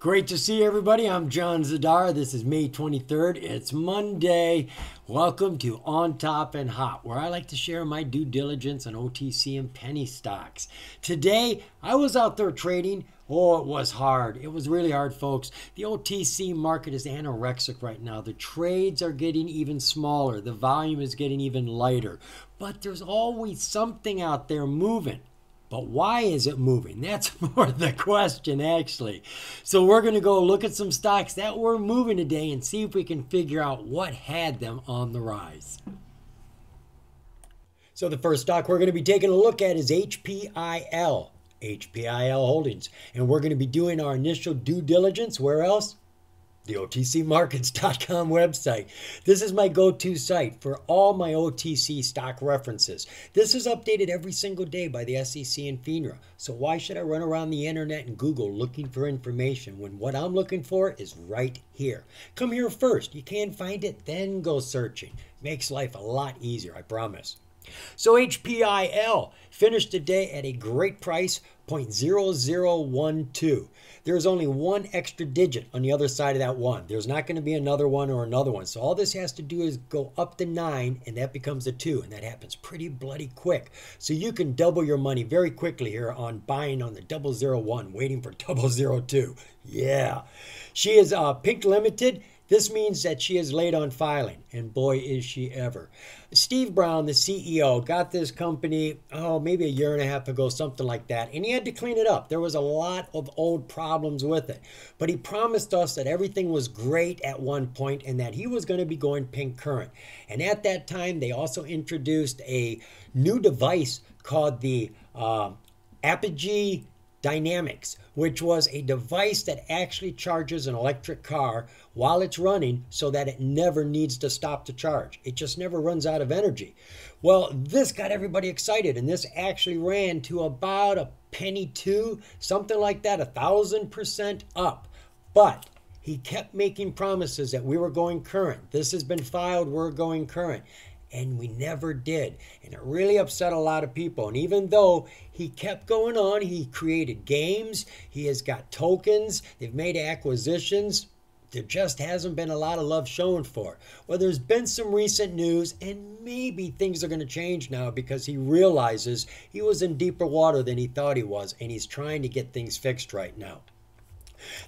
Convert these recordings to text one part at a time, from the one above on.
Great to see everybody. I'm John Zadar. This is May 23rd. It's Monday. Welcome to On Top and Hot, where I like to share my due diligence on OTC and penny stocks. Today, I was out there trading. Oh, it was hard. It was really hard, folks. The OTC market is anorexic right now. The trades are getting even smaller. The volume is getting even lighter. But there's always something out there moving. But why is it moving? That's more the question, actually. So we're going to go look at some stocks that were moving today and see if we can figure out what had them on the rise. So the first stock we're going to be taking a look at is HPIL Holdings. And we're going to be doing our initial due diligence. Where else? The otcmarkets.com website. This is my go-to site for all my OTC stock references. This is updated every single day by the SEC and FINRA. So why should I run around the internet and Google looking for information when what I'm looking for is right here? Come here first. You can find it, then go searching. Makes life a lot easier, I promise. So HPIL finished today at a great price, 0.0012. There's only one extra digit on the other side of that one. There's not going to be another one or another one. So all this has to do is go up to 9, and that becomes a 2, and that happens pretty bloody quick. So you can double your money very quickly here on buying on the 001, waiting for 002. Yeah. She is Pink Limited. This means that she is late on filing, and boy, is she ever. Steve Brown, the CEO, got this company, maybe a year and a half ago, something like that, and he had to clean it up. There was a lot of old problems with it, but he promised us that everything was great at one point and that he was going to be going pink current. And at that time, they also introduced a new device called the Apogee Dynamics, which was a device that actually charges an electric car while it's running so that it never needs to stop to charge. It just never runs out of energy. Well, this got everybody excited, and this actually ran to about a penny two, something like that, 1,000% up. But he kept making promises that we were going current. This has been filed, we're going current. And we never did. And it really upset a lot of people. And even though he kept going on, he created games, he has got tokens, they've made acquisitions, there just hasn't been a lot of love shown for it. Well, there's been some recent news, and maybe things are going to change now because he realizes he was in deeper water than he thought he was, and he's trying to get things fixed right now.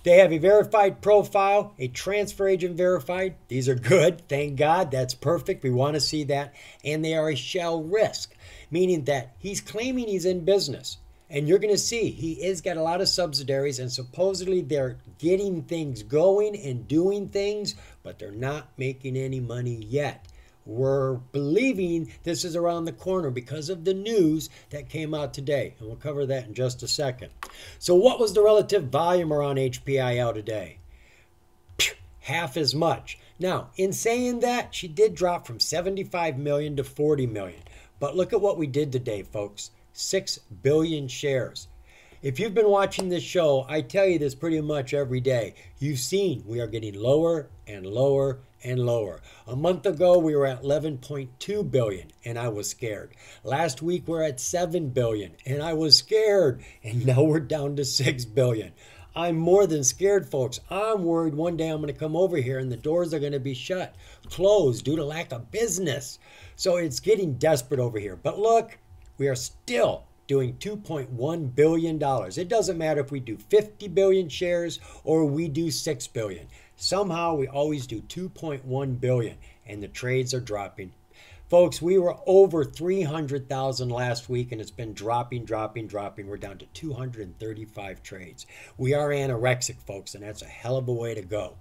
They have a verified profile, a transfer agent verified. These are good. Thank God. That's perfect. We want to see that. And they are a shell risk, meaning that he's claiming he's in business. And you're going to see he has got a lot of subsidiaries, and supposedly they're getting things going and doing things, but they're not making any money yet. We're believing this is around the corner because of the news that came out today. And we'll cover that in just a second. So what was the relative volume around HPIL today? Half as much. Now, in saying that, she did drop from 75 million to 40 million. But look at what we did today, folks. 6 billion shares. If you've been watching this show, I tell you this pretty much every day. You've seen we are getting lower and lower and lower. A month ago, we were at 11.2 billion, and I was scared. Last week, we're at 7 billion, and I was scared. And now we're down to 6 billion. I'm more than scared, folks. I'm worried one day I'm going to come over here and the doors are going to be shut, closed due to lack of business. So it's getting desperate over here. But look, we are still doing $2.1 billion. It doesn't matter if we do 50 billion shares or we do 6 billion. Somehow we always do 2.1 billion and the trades are dropping. Folks, we were over 300,000 last week and it's been dropping. We're down to 235 trades. We are anorexic, folks, and that's a hell of a way to go.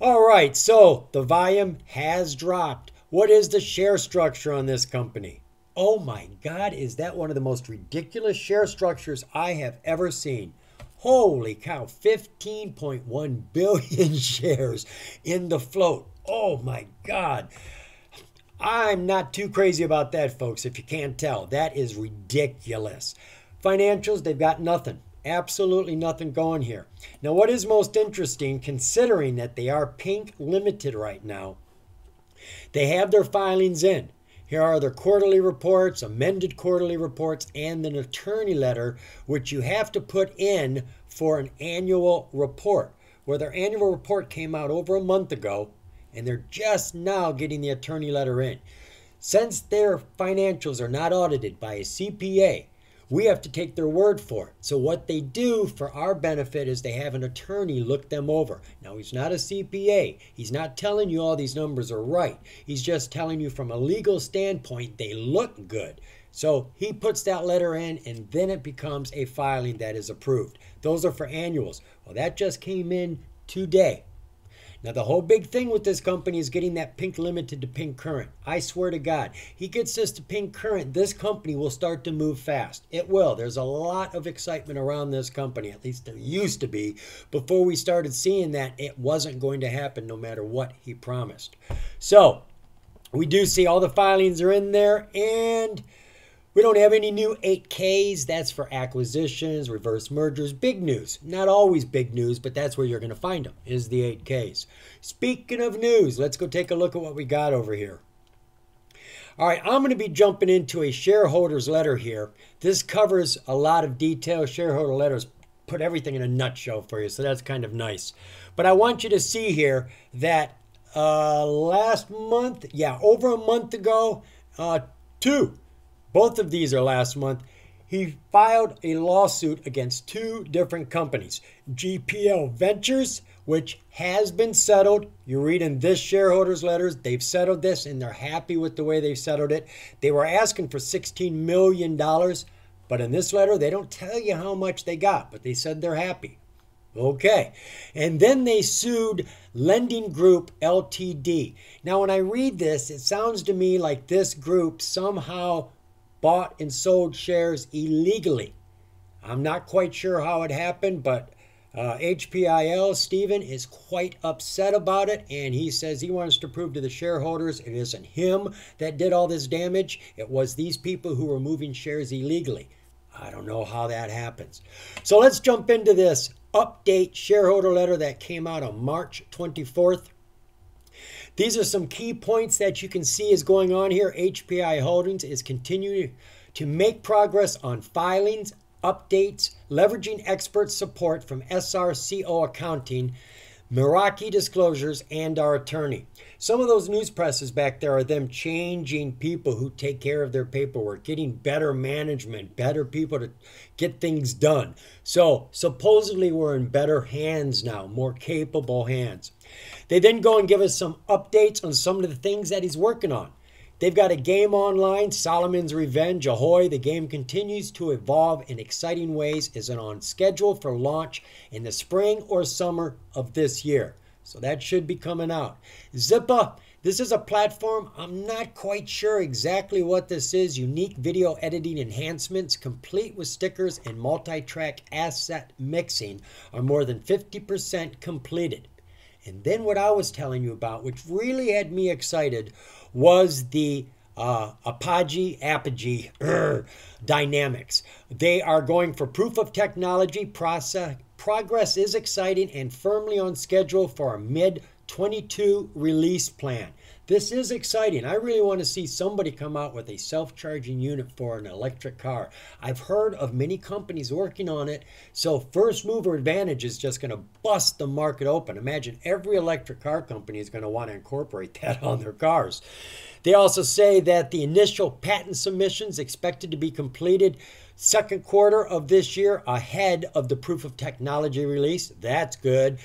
All right, so the volume has dropped. What is the share structure on this company? Oh my God, is that one of the most ridiculous share structures I have ever seen? Holy cow, 15.1 billion shares in the float. Oh my God. I'm not too crazy about that, folks, if you can't tell. That is ridiculous. Financials, they've got nothing. Absolutely nothing going here. Now, what is most interesting, considering that they are Pink Limited right now, they have their filings in. Here are their quarterly reports, amended quarterly reports, and an attorney letter, which you have to put in for an annual report. Where their annual report came out over a month ago, and they're just now getting the attorney letter in. Since their financials are not audited by a CPA, we have to take their word for it. So what they do for our benefit is they have an attorney look them over. Now, he's not a CPA. He's not telling you all these numbers are right. He's just telling you from a legal standpoint, they look good. So he puts that letter in, and then it becomes a filing that is approved. Those are for annuals. Well, that just came in today. Now, the whole big thing with this company is getting that pink limited to pink current. I swear to God, he gets this to pink current, this company will start to move fast. It will. There's a lot of excitement around this company, at least there used to be. Before we started seeing that, it wasn't going to happen no matter what he promised. So we do see all the filings are in there, and we don't have any new 8Ks. That's for acquisitions, reverse mergers, big news. Not always big news, but that's where you're going to find them, is the 8Ks. Speaking of news, let's go take a look at what we got over here. All right, I'm going to be jumping into a shareholder's letter here. This covers a lot of detail. Shareholder letters put everything in a nutshell for you, so that's kind of nice. But I want you to see here that last month, over a month ago, both of these are last month, he filed a lawsuit against two different companies. GPL Ventures, which has been settled. You read in this shareholders letters, they've settled this and they're happy with the way they've settled it. They were asking for $16 million, but in this letter, they don't tell you how much they got, but they said they're happy. Okay. And then they sued Lending Group, LTD. Now, when I read this, it sounds to me like this group somehow bought and sold shares illegally. I'm not quite sure how it happened, but HPIL, Stephen, is quite upset about it, and he says he wants to prove to the shareholders it isn't him that did all this damage. It was these people who were moving shares illegally. I don't know how that happens. So let's jump into this update shareholder letter that came out on March 24th. These are some key points that you can see is going on here. HPIL Holdings is continuing to make progress on filings, updates, leveraging expert support from SRCO accounting, Meraki Disclosures, and our attorney. Some of those news presses back there are them changing people who take care of their paperwork, getting better management, better people to get things done. So supposedly we're in better hands now, more capable hands. They then go and give us some updates on some of the things that he's working on. They've got a game online, Solomon's Revenge, ahoy. The game continues to evolve in exciting ways. Is it on schedule for launch in the spring or summer of this year? So that should be coming out. Zippa, this is a platform. I'm not quite sure exactly what this is. Unique video editing enhancements, complete with stickers and multi-track asset mixing, are more than 50% completed. And then what I was telling you about, which really had me excited, was the Apogee Dynamics. They are going for proof of technology. Progress is exciting and firmly on schedule for a mid-22 release plan. This is exciting. I really want to see somebody come out with a self-charging unit for an electric car. I've heard of many companies working on it, so first mover advantage is just going to bust the market open. Imagine every electric car company is going to want to incorporate that on their cars. They also say that the initial patent submissions expected to be completed second quarter of this year ahead of the proof of technology release. That's good.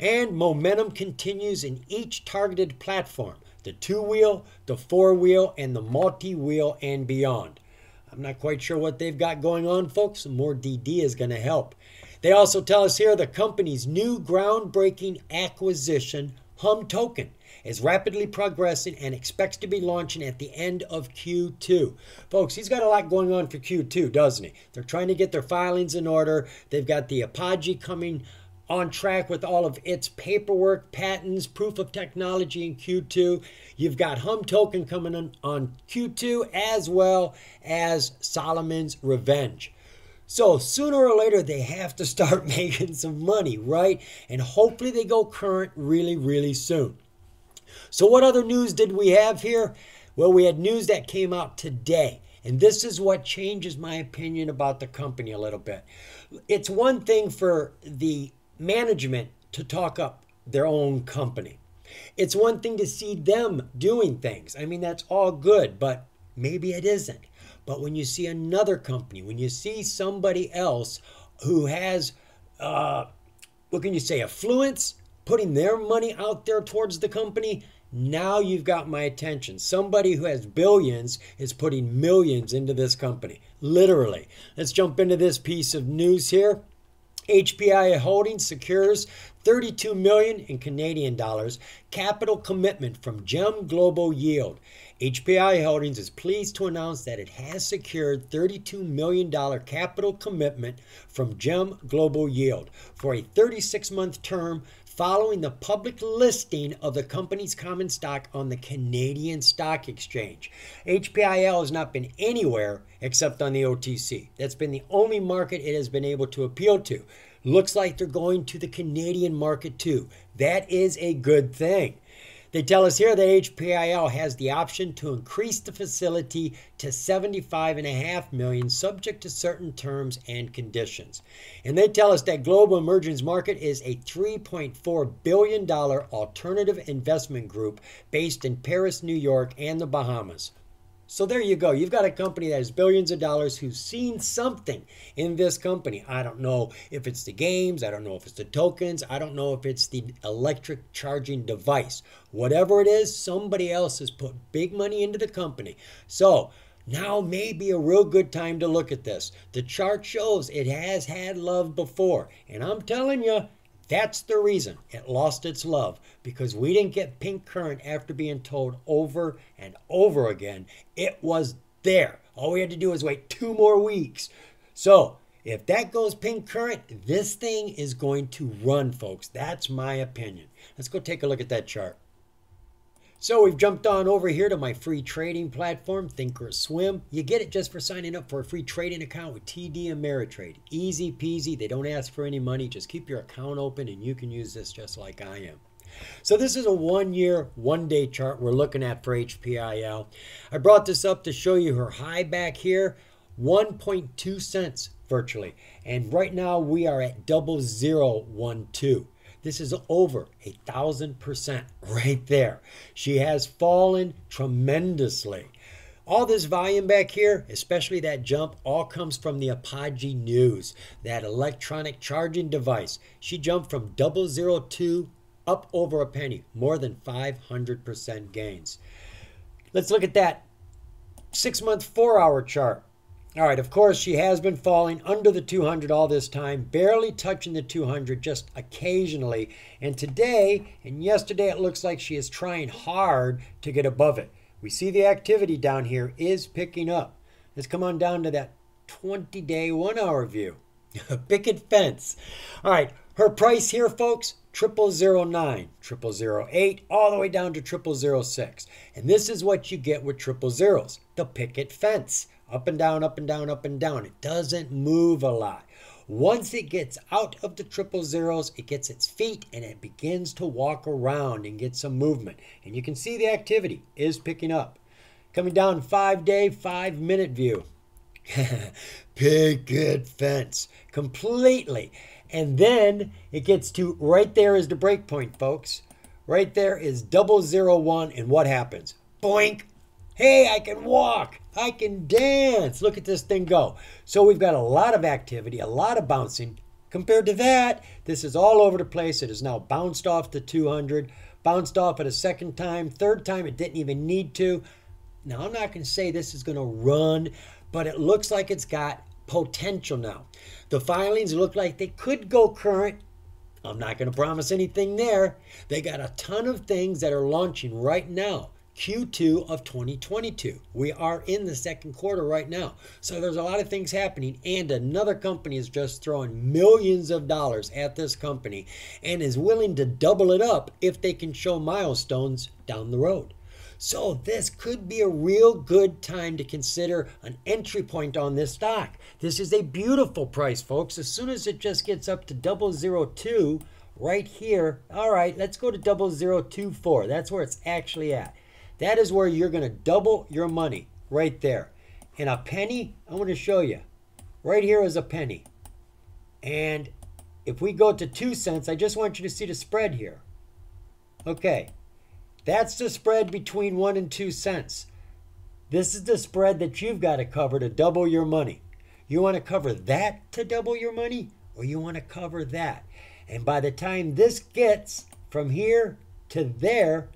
And momentum continues in each targeted platform. The two-wheel, the four-wheel, and the multi-wheel and beyond. I'm not quite sure what they've got going on, folks. More DD is going to help. They also tell us here the company's new groundbreaking acquisition, Hum Token, is rapidly progressing and expects to be launching at the end of Q2. Folks, he's got a lot going on for Q2, doesn't he? They're trying to get their filings in order. They've got the Apogee coming on track with all of its paperwork, patents, proof of technology in Q2. You've got Hum Token coming in on Q2, as well as Solomon's Revenge. So sooner or later, they have to start making some money, right? And hopefully they go current really, really soon. So what other news did we have here? Well, we had news that came out today, and this is what changes my opinion about the company a little bit. It's one thing for the management to talk up their own company. It's one thing to see them doing things. I mean, that's all good, but maybe it isn't. But when you see another company, when you see somebody else who has, what can you say, affluence, putting their money out there towards the company, now you've got my attention. Somebody who has billions is putting millions into this company, literally. Let's jump into this piece of news here. HPIL Holdings secures $32 million in Canadian dollars capital commitment from Gem Global Yield. HPIL Holdings is pleased to announce that it has secured $32 million capital commitment from Gem Global Yield for a 36-month term following the public listing of the company's common stock on the Canadian Stock Exchange. HPIL has not been anywhere except on the OTC. That's been the only market it has been able to appeal to. Looks like they're going to the Canadian market too. That is a good thing. They tell us here that HPIL has the option to increase the facility to $75.5 million, subject to certain terms and conditions. And they tell us that Global Emergence Market is a $3.4 billion alternative investment group based in Paris, New York, and the Bahamas. So there you go. You've got a company that has billions of dollars who's seen something in this company. I don't know if it's the games. I don't know if it's the tokens. I don't know if it's the electric charging device. Whatever it is, somebody else has put big money into the company. So now may be a real good time to look at this. The chart shows it has had love before. And I'm telling you, that's the reason it lost its love, because we didn't get pink current after being told over and over again it was there. All we had to do was wait 2 more weeks. So if that goes pink current, this thing is going to run, folks. That's my opinion. Let's go take a look at that chart. So we've jumped on over here to my free trading platform, Thinkorswim. You get it just for signing up for a free trading account with TD Ameritrade. Easy peasy. They don't ask for any money. Just keep your account open and you can use this just like I am. So this is a 1-year, 1-day chart we're looking at for HPIL. I brought this up to show you her high back here, 1.2 cents virtually. And right now we are at 0012. This is over 1,000% right there. She has fallen tremendously. All this volume back here, especially that jump, all comes from the Apogee news, that electronic charging device. She jumped from 0.02 up over a penny, more than 500% gains. Let's look at that 6-month 4-hour chart. All right, of course, she has been falling under the 200 all this time, barely touching the 200 just occasionally. And today and yesterday, it looks like she is trying hard to get above it. We see the activity down here is picking up. Let's come on down to that 20-day, 1-hour view. Picket fence. All right, her price here, folks, 0009, 0008, all the way down to 0006. And this is what you get with 000s, the picket fence. Up and down, up and down, up and down. It doesn't move a lot. Once it gets out of the 000s, it gets its feet and it begins to walk around and get some movement. And you can see the activity is picking up. Coming down 5-day, 5-minute view. Picket fence. Completely. And then it gets to right there is the break point, folks. Right there is 001. And what happens? Boink. Hey, I can walk. I can dance. Look at this thing go. So we've got a lot of activity, a lot of bouncing. Compared to that, this is all over the place. It has now bounced off the 200, bounced off at a second time, third time it didn't even need to. Now, I'm not going to say this is going to run, but it looks like it's got potential now. The filings look like they could go current. I'm not going to promise anything there. They got a ton of things that are launching right now. Q2 of 2022. We are in the second quarter right now. So there's a lot of things happening, and another company is just throwing millions of dollars at this company and is willing to double it up if they can show milestones down the road. So this could be a real good time to consider an entry point on this stock. This is a beautiful price, folks. As soon as it just gets up to 002 right here, all right, let's go to 0024. That's where it's actually at. That is where you're going to double your money right there. And a penny, I want to show you. Right here is a penny. And if we go to 2 cents, I just want you to see the spread here. Okay, that's the spread between 1 and 2 cents. This is the spread that you've got to cover to double your money. You want to cover that to double your money, or you want to cover that. And by the time this gets from here to there,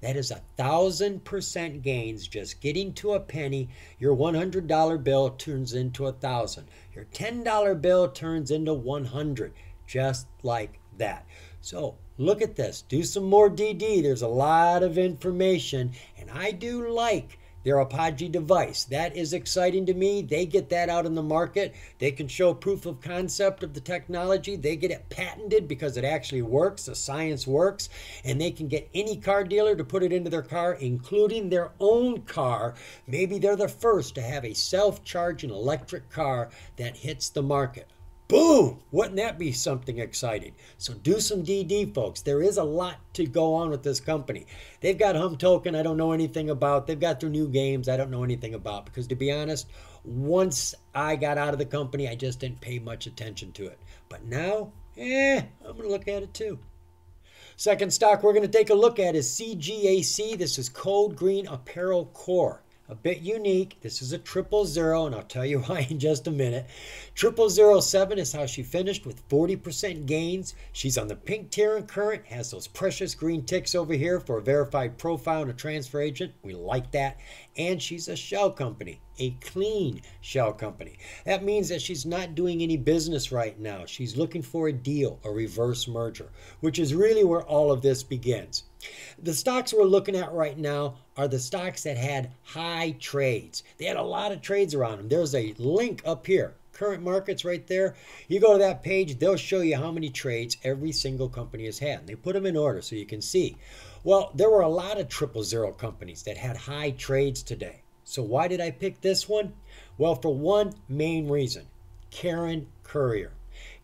that is 1,000% gains. Just getting to a penny, your $100 bill turns into 1,000. Your $10 bill turns into 100, just like that. So look at this, do some more DD. There's a lot of information, and I do like their Apogee device. That is exciting to me. They get that out in the market. They can show proof of concept of the technology. They get it patented because it actually works. The science works. And they can get any car dealer to put it into their car, including their own car. Maybe they're the first to have a self-charging electric car that hits the market. Boom! Wouldn't that be something exciting? So do some DD, folks. There is a lot to go on with this company. They've got Hum Token I don't know anything about. They've got their new games I don't know anything about, because to be honest, once I got out of the company, I just didn't pay much attention to it. But now, I'm going to look at it too. Second stock we're going to take a look at is CGAC. This is Cold Green Apparel Corp. A bit unique. This is a 000, and I'll tell you why in just a minute. 0007 is how she finished, with 40% gains. She's on the pink tier and current, has those precious green ticks over here for a verified profile and a transfer agent. We like that. And she's a shell company, a clean shell company. That means that she's not doing any business right now. She's looking for a deal, a reverse merger, which is really where all of this begins. The stocks we're looking at right now are the stocks that had high trades. They had a lot of trades around them. There's a link up here, current markets right there. You go to that page, they'll show you how many trades every single company has had. And they put them in order so you can see. Well, there were a lot of 000 companies that had high trades today. So why did I pick this one? Well, for one main reason, Karen Currier.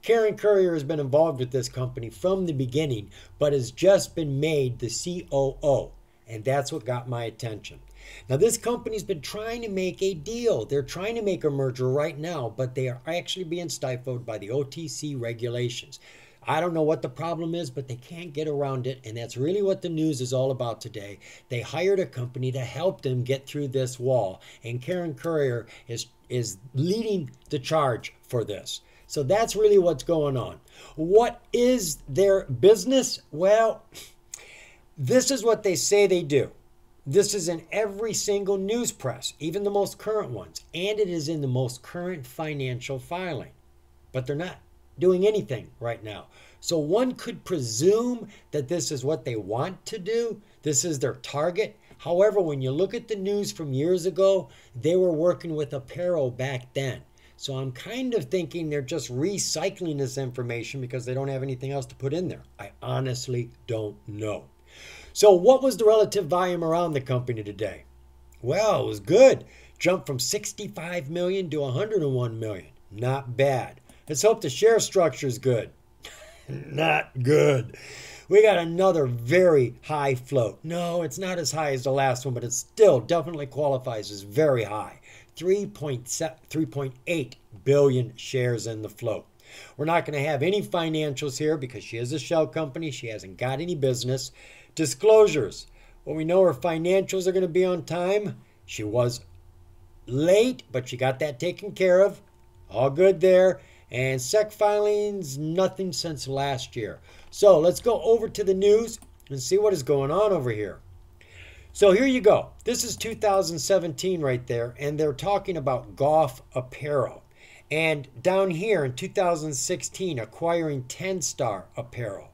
Karen Currier has been involved with this company from the beginning, but has just been made the COO, and that's what got my attention. Now, this company's been trying to make a deal. They're trying to make a merger right now, but they are actually being stifled by the OTC regulations. I don't know what the problem is, but they can't get around it, and that's really what the news is all about today. They hired a company to help them get through this wall, and Karen Currier is leading the charge for this. So that's really what's going on. What is their business? Well, this is what they say they do. This is in every single news press, even the most current ones, and it is in the most current financial filing. But they're not doing anything right now. So one could presume that this is what they want to do. This is their target. However, when you look at the news from years ago, they were working with apparel back then. So I'm kind of thinking they're just recycling this information because they don't have anything else to put in there. I honestly don't know. So what was the relative volume around the company today? Well, it was good. Jumped from 65 million to 101 million. Not bad. Let's hope the share structure is good. Not good. We got another very high float. No, it's not as high as the last one, but it still definitely qualifies as very high. 3.8 billion shares in the float. We're not going to have any financials here because she is a shell company. She hasn't got any business. Disclosures. Well, we know her financials are going to be on time. She was late, but she got that taken care of. All good there. And SEC filings, nothing since last year. So let's go over to the news and see what is going on over here. So here you go. This is 2017 right there, and they're talking about golf apparel. And down here in 2016, acquiring 10 Star Apparel.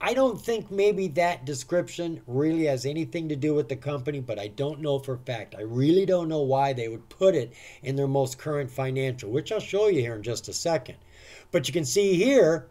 I don't think maybe that description really has anything to do with the company, but I don't know for a fact. I really don't know why they would put it in their most current financial, which I'll show you here in just a second. But you can see here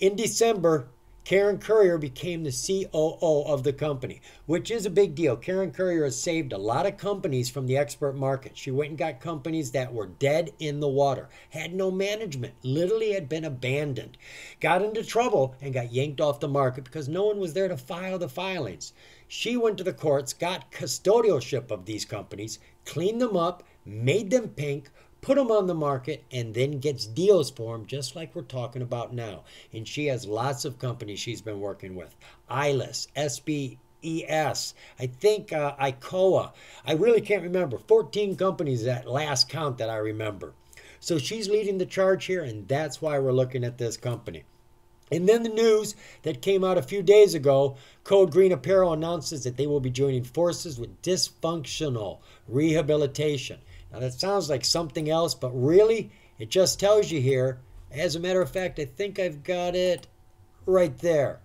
in December, Karen Currier became the COO of the company, which is a big deal. Karen Currier has saved a lot of companies from the expert market. She went and got companies that were dead in the water, had no management, literally had been abandoned, got into trouble and got yanked off the market because no one was there to file the filings. She went to the courts, got custodialship of these companies, cleaned them up, made them pink, put them on the market, and then gets deals for them, just like we're talking about now. And she has lots of companies she's been working with. ILIS, SBES, I think ICOA. I really can't remember. 14 companies at last count that I remember. So she's leading the charge here, and that's why we're looking at this company. And then the news that came out a few days ago, Cold Green Apparel announces that they will be joining forces with Dysfunctional Rehabilitation. Now that sounds like something else, but really, it just tells you here. As a matter of fact, I think I've got it right there.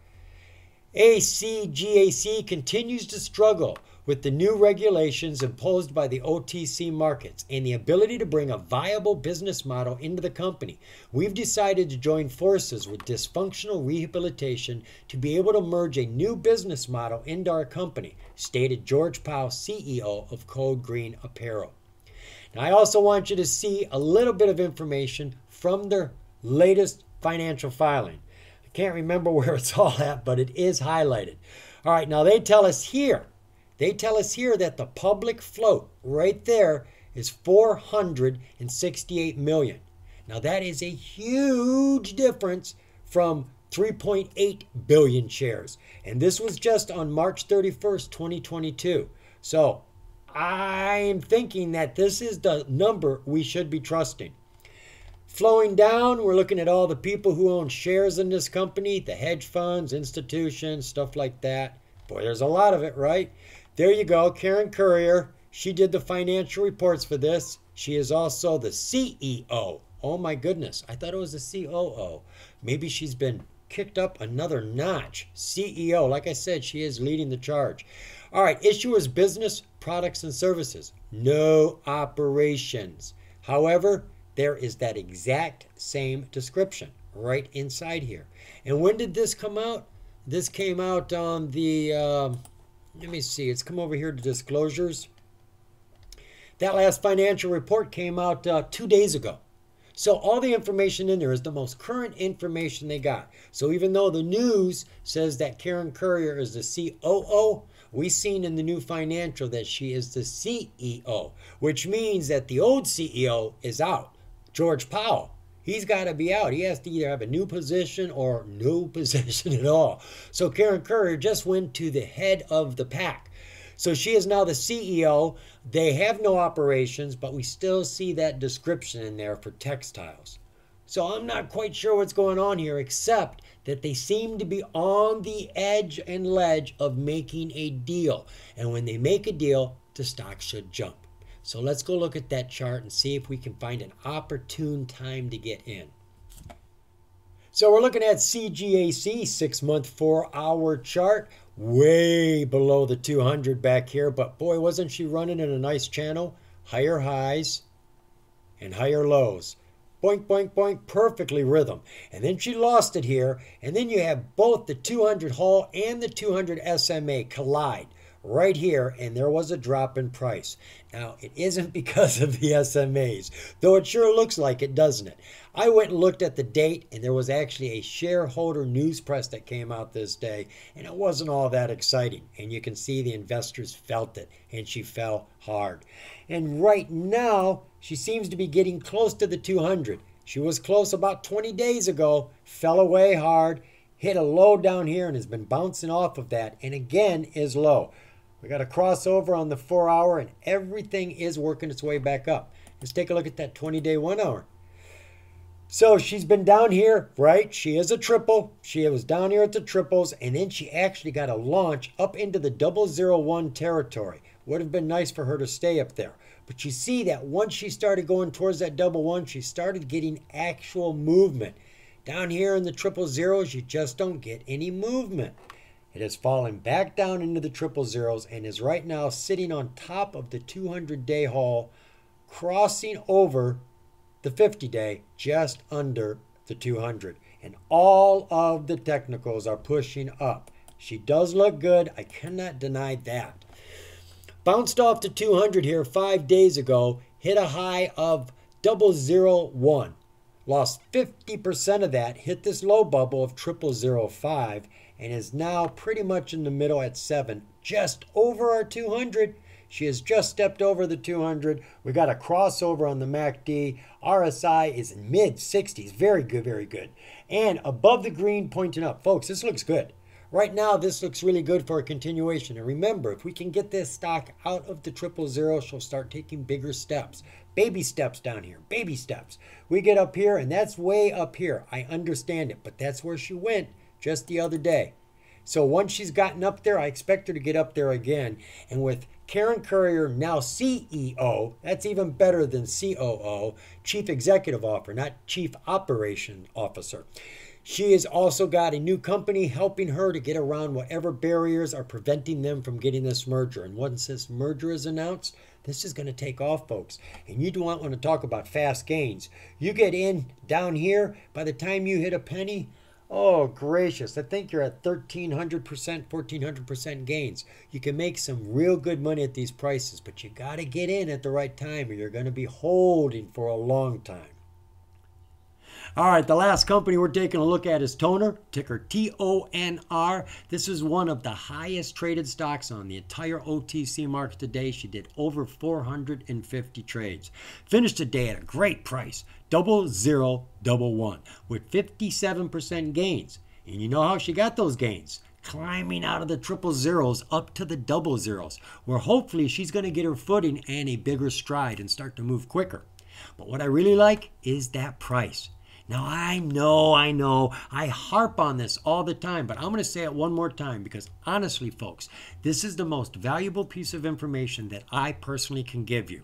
ACGAC continues to struggle with the new regulations imposed by the OTC markets and the ability to bring a viable business model into the company. We've decided to join forces with Dysfunctional Rehabilitation to be able to merge a new business model into our company, stated George Powell, CEO of Cold Green Apparel. Now, I also want you to see a little bit of information from their latest financial filing. I can't remember where it's all at, but it is highlighted. All right, now they tell us here that the public float right there is 468 million. Now that is a huge difference from 3.8 billion shares. And this was just on March 31st, 2022. So I'm thinking that this is the number we should be trusting. Flowing down, we're looking at all the people who own shares in this company, the hedge funds, institutions, stuff like that. Boy, there's a lot of it, right? There you go, Karen Currier. She did the financial reports for this. She is also the CEO. Oh my goodness, I thought it was the COO. Maybe she's been kicked up another notch. CEO, like I said, she is leading the charge. All right, issuers, business, products, and services. No operations. However, there is that exact same description right inside here. And when did this come out? This came out on the, let me see, it's come over here to disclosures. That last financial report came out 2 days ago. So all the information in there is the most current information they got. So even though the news says that Karen Currier is the COO, we've seen in the new financial that she is the CEO, which means that the old CEO is out, George Powell. He's got to be out. He has to either have a new position or no position at all. So Karen Currier just went to the head of the pack. So she is now the CEO. They have no operations, but we still see that description in there for textiles. So I'm not quite sure what's going on here, except that they seem to be on the edge and ledge of making a deal. And when they make a deal, the stock should jump. So let's go look at that chart and see if we can find an opportune time to get in. So we're looking at CGAC, 6 month, 4 hour chart, way below the 200 back here, but boy, wasn't she running in a nice channel? Higher highs and higher lows. Boink, boink, boink, perfectly rhythm. And then she lost it here. And then you have both the 200 haul and the 200 SMA collide right here, and there was a drop in price. Now, it isn't because of the SMAs, though it sure looks like it, doesn't it? I went and looked at the date, and there was actually a shareholder news press that came out this day, and it wasn't all that exciting. And you can see the investors felt it, and she fell hard. And right now, she seems to be getting close to the 200. She was close about 20 days ago, fell away hard, hit a low down here, and has been bouncing off of that, and again is low. We got a crossover on the 4 hour and everything is working its way back up. Let's take a look at that 20-day 1 hour. So she's been down here, right? She is a triple. She was down here at the triples, and then she actually got a launch up into the 001 territory. Would have been nice for her to stay up there. But you see that once she started going towards that 1, she started getting actual movement. Down here in the 000s, you just don't get any movement. It has fallen back down into the 000s and is right now sitting on top of the 200-day haul, crossing over the 50-day just under the 200. and all of the technicals are pushing up. She does look good. I cannot deny that. Bounced off the 200 here 5 days ago, hit a high of 0.001. Lost 50% of that, hit this low bubble of 0.005, and is now pretty much in the middle at 7, just over our 200. She has just stepped over the 200. We got a crossover on the MACD. RSI is in mid-60s. Very good, very good. And above the green pointing up. Folks, this looks good. Right now, this looks really good for a continuation. And remember, if we can get this stock out of the 000, she'll start taking bigger steps. Baby steps down here, baby steps. We get up here, and that's way up here. I understand it, but that's where she went just the other day. So once she's gotten up there, I expect her to get up there again. And with Karen Currier, now CEO, that's even better than COO, Chief Executive Officer, not Chief Operation Officer. She has also got a new company helping her to get around whatever barriers are preventing them from getting this merger. And once this merger is announced, this is going to take off, folks. And you don't want to talk about fast gains. You get in down here, by the time you hit a penny, oh gracious, I think you're at 1,300%, 1,400% gains. You can make some real good money at these prices, but you got to get in at the right time or you're going to be holding for a long time. All right, the last company we're taking a look at is Toner, ticker TONR. This is one of the highest traded stocks on the entire OTC market today. She did over 450 trades. Finished the day at a great price, 0.011, with 57% gains. And you know how she got those gains? Climbing out of the 000s up to the 00s, where hopefully she's going to get her footing and a bigger stride and start to move quicker. But what I really like is that price. Now, I know, I harp on this all the time, but I'm going to say it one more time because honestly, folks, this is the most valuable piece of information that I personally can give you.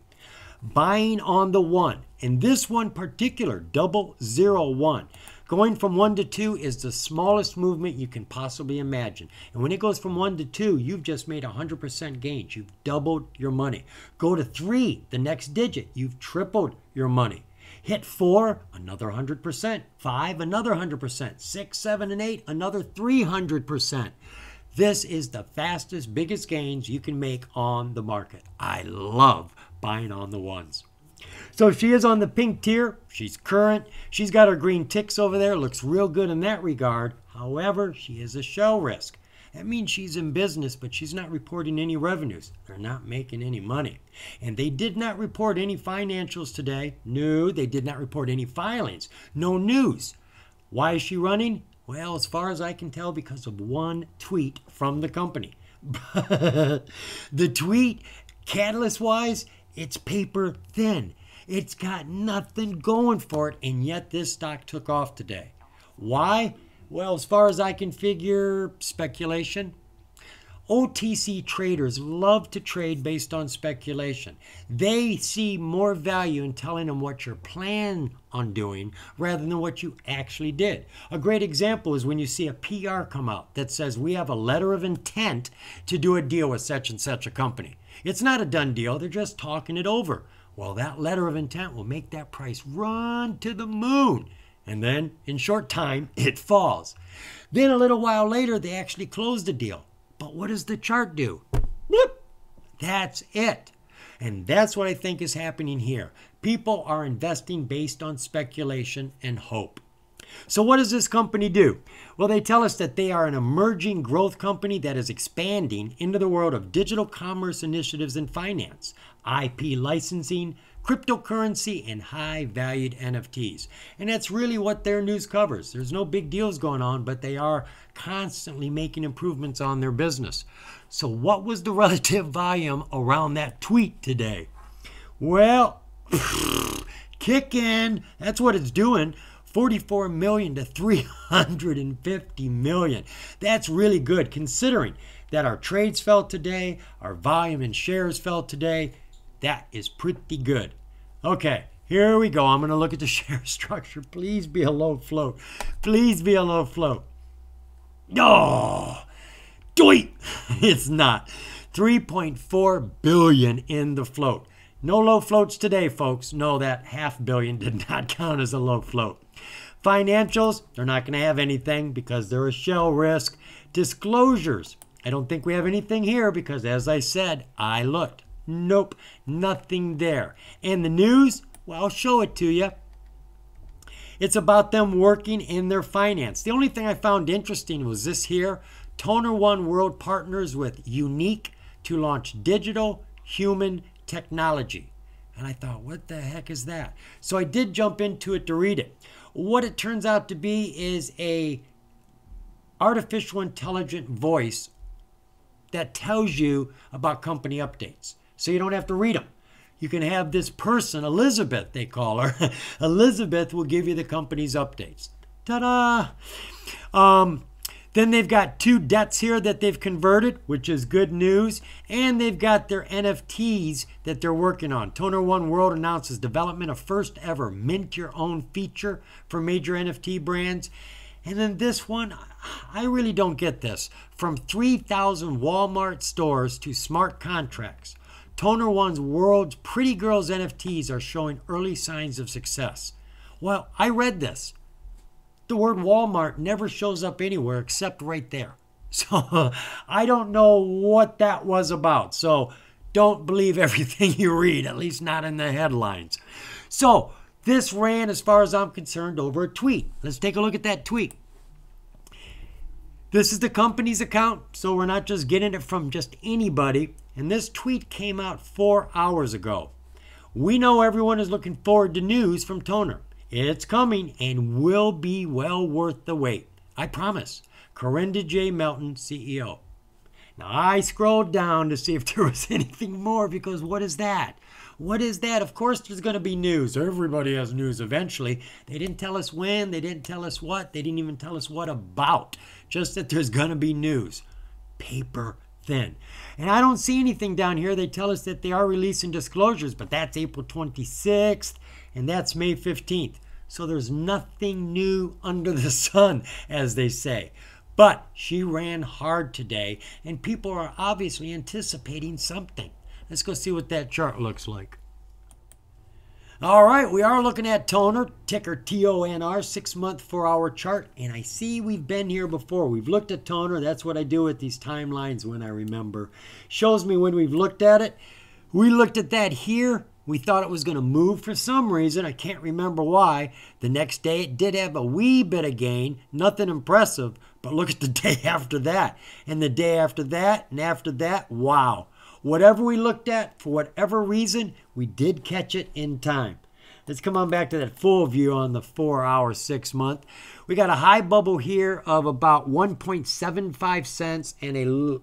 Buying on the one, and this one particular, 001. Going from 1 to 2 is the smallest movement you can possibly imagine. And when it goes from 1 to 2, you've just made 100% gains. You've doubled your money. Go to 3, the next digit, you've tripled your money. Hit 4, another 100%. 5, another 100%. 6, 7, and 8, another 300%. This is the fastest, biggest gains you can make on the market. I love buying on the ones. So she is on the pink tier. She's current. She's got her green ticks over there. Looks real good in that regard. However, she is a shell risk. That means she's in business, but she's not reporting any revenues. They're not making any money. And they did not report any financials today. No, they did not report any filings. No news. Why is she running? Well, as far as I can tell, because of one tweet from the company. The tweet, catalyst-wise, it's paper thin. It's got nothing going for it, and yet this stock took off today. Why? Well, as far as I can figure, speculation. OTC traders love to trade based on speculation. They see more value in telling them what you plan on doing rather than what you actually did. A great example is when you see a PR come out that says, we have a letter of intent to do a deal with such and such a company. It's not a done deal. They're just talking it over. Well, that letter of intent will make that price run to the moon. And then, in short time, it falls. Then a little while later, they actually close the deal. But what does the chart do? Whoop! That's it. And that's what I think is happening here. People are investing based on speculation and hope. So what does this company do? Well, they tell us that they are an emerging growth company that is expanding into the world of digital commerce initiatives and finance, IP licensing, cryptocurrency, and high-valued NFTs. And that's really what their news covers. There's no big deals going on, but they are constantly making improvements on their business. So what was the relative volume around that tweet today? Well, kick in. That's what it's doing. 44 million to 350 million. That's really good considering that our trades fell today, our volume in shares fell today. That is pretty good. Okay, here we go. I'm going to look at the share structure. Please be a low float. Please be a low float. No, doit. It's not. 3.4 billion in the float. No low floats today, folks. No, that half billion did not count as a low float. Financials, they're not going to have anything because they're a shell risk. Disclosures, I don't think we have anything here because, as I said, I looked. Nope, nothing there. And the news, well, I'll show it to you. It's about them working in their finance. The only thing I found interesting was this here. Toner One World partners with Unique to launch digital human technology. And I thought, what the heck is that? So I did jump into it to read it. What it turns out to be is an artificial intelligent voice that tells you about company updates. So you don't have to read them. You can have this person, Elizabeth, they call her. Elizabeth will give you the company's updates. Ta-da! Then they've got two debts here that they've converted, which is good news. And they've got their NFTs that they're working on. Toner One World announces development of first ever mint your own feature for major NFT brands. And then this one, I really don't get this. From 3,000 Walmart stores to smart contracts. Toner One World's Pretty Girls NFTs are showing early signs of success. Well, I read this. The word Walmart never shows up anywhere except right there. So I don't know what that was about. So don't believe everything you read, at least not in the headlines. So this ran, as far as I'm concerned, over a tweet. Let's take a look at that tweet. This is the company's account, so we're not just getting it from just anybody. And this tweet came out 4 hours ago. We know everyone is looking forward to news from Toner. It's coming and will be well worth the wait. I promise. Corinda J. Melton, CEO. Now, I scrolled down to see if there was anything more because what is that? What is that? Of course, there's going to be news. Everybody has news eventually. They didn't tell us when. They didn't tell us what. They didn't even tell us what about. Just that there's going to be news. Paper thin. And I don't see anything down here. They tell us that they are releasing disclosures, but that's April 26th. And that's May 15th. So there's nothing new under the sun, as they say. But she ran hard today, and people are obviously anticipating something. Let's go see what that chart looks like. All right, we are looking at Toner, ticker TONR, 6 month, 4 hour chart. And I see we've been here before. We've looked at Toner. That's what I do with these timelines when I remember. Shows me when we've looked at it. We looked at that here. We thought it was going to move for some reason. I can't remember why. The next day, it did have a wee bit of gain. Nothing impressive, but look at the day after that. And the day after that, and after that, wow. Whatever we looked at, for whatever reason, we did catch it in time. Let's come on back to that full view on the 4 hour, 6 month. We got a high bubble here of about 1.75 cents and a...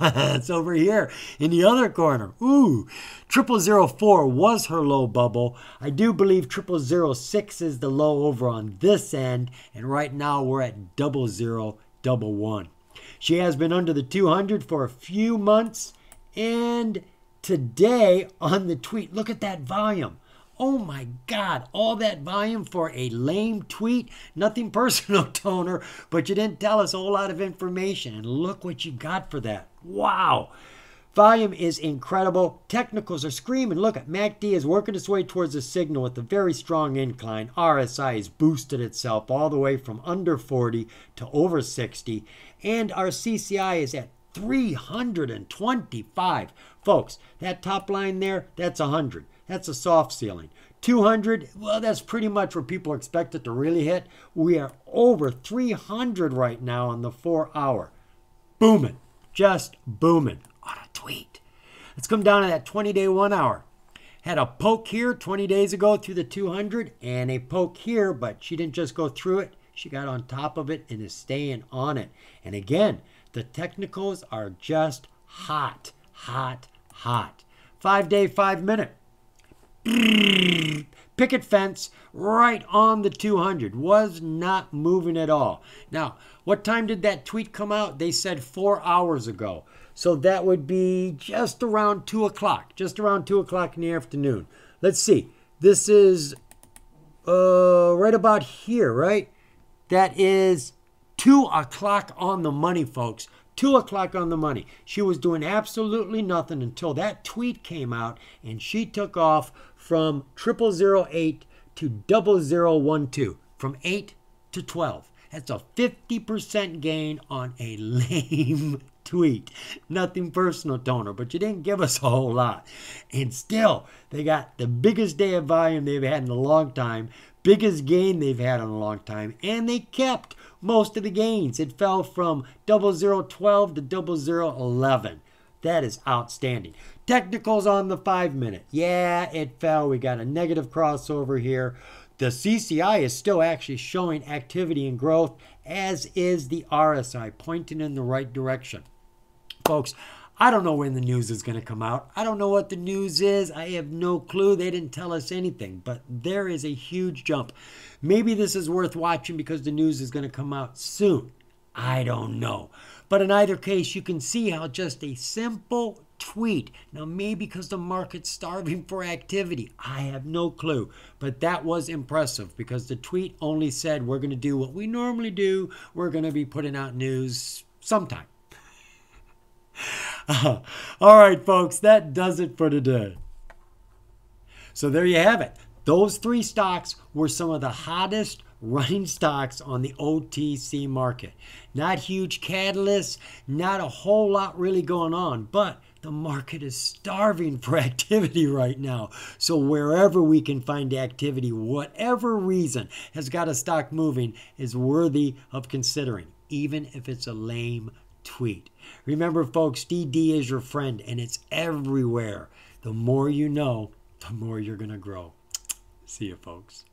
That's over here in the other corner. Ooh, 0004 was her low bubble. I do believe 0006 is the low over on this end. And right now we're at 0011. She has been under the 200 for a few months. And today on the tweet, look at that volume. Oh my God, all that volume for a lame tweet. Nothing personal, Toner, but you didn't tell us a whole lot of information. And look what you got for that. Wow. Volume is incredible. Technicals are screaming. Look, MACD is working its way towards the signal with a very strong incline. RSI has boosted itself all the way from under 40 to over 60. And our CCI is at 325. Folks, that top line there, that's 100. That's a soft ceiling. 200, well, that's pretty much where people expect it to really hit. We are over 300 right now on the 4 hour. Booming, just booming on a tweet. Let's come down to that 20-day 1 hour. Had a poke here 20 days ago through the 200 and a poke here, but she didn't just go through it. She got on top of it and is staying on it. And again, the technicals are just hot, hot, hot. 5 day, 5 minute. Picket fence right on the 200. Was not moving at all. Now, what time did that tweet come out? They said 4 hours ago. So that would be just around 2 o'clock. Just around 2 o'clock in the afternoon. Let's see. This is right about here, right? That is 2 o'clock on the money, folks. 2 o'clock on the money. She was doing absolutely nothing until that tweet came out and she took off from 0008 to 0012. from 8 to 12. That's a 50% gain on a lame tweet. Nothing personal, Toner, but you didn't give us a whole lot. And still, they got the biggest day of volume they've had in a long time, biggest gain they've had in a long time, and they kept most of the gains. It fell from 0012 to 0011. That is outstanding. Technicals on the 5-minute. Yeah, it fell. We got a negative crossover here. The CCI is still actually showing activity and growth, as is the RSI, pointing in the right direction. Folks, I don't know when the news is going to come out. I don't know what the news is. I have no clue. They didn't tell us anything, but there is a huge jump. Maybe this is worth watching because the news is going to come out soon. I don't know. But in either case, you can see how just a simple tweet, now maybe because the market's starving for activity, I have no clue, but that was impressive because the tweet only said, we're going to do what we normally do. We're going to be putting out news sometime. All right, folks, that does it for today. So there you have it. Those three stocks were some of the hottest running stocks on the OTC market. Not huge catalysts, not a whole lot really going on, but the market is starving for activity right now. So wherever we can find activity, whatever reason has got a stock moving, is worthy of considering, even if it's a lame tweet. Remember, folks, DD is your friend and it's everywhere. The more you know, the more you're going to grow. See you, folks.